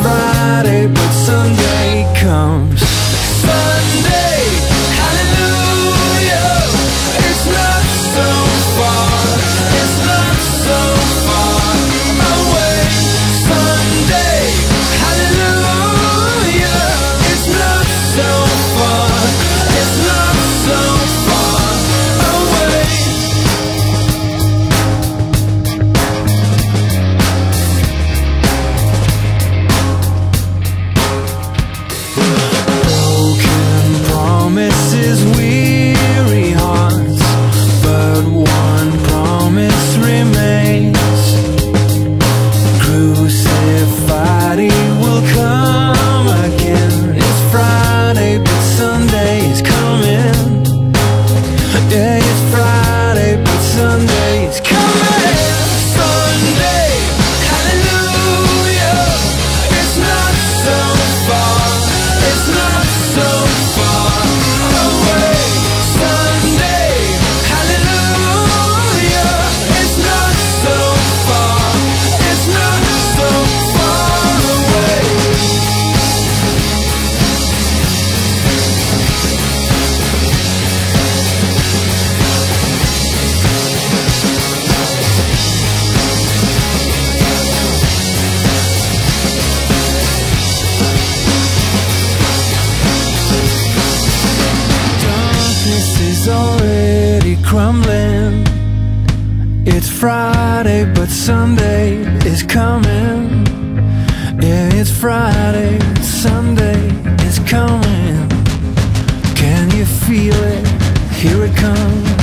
Friday, but Sunday comes. Sunday, hallelujah, it's not so far, it's not so far away. Sunday, hallelujah, it's not so far, it's not so far away. Broken promises, weary hearts, but one promise remains. Crucified, He will come again. It's Friday, but Sunday is coming. Yeah, it's Friday, but Sunday is coming. Sunday, hallelujah, it's not so far, it's not so far away. Sunday, hallelujah, it's not so far, it's not so far away. Darkness is already crumbling. It's Friday, but Sunday is coming. Yeah, it's Friday, Sunday is coming. Can you feel it? Here it comes.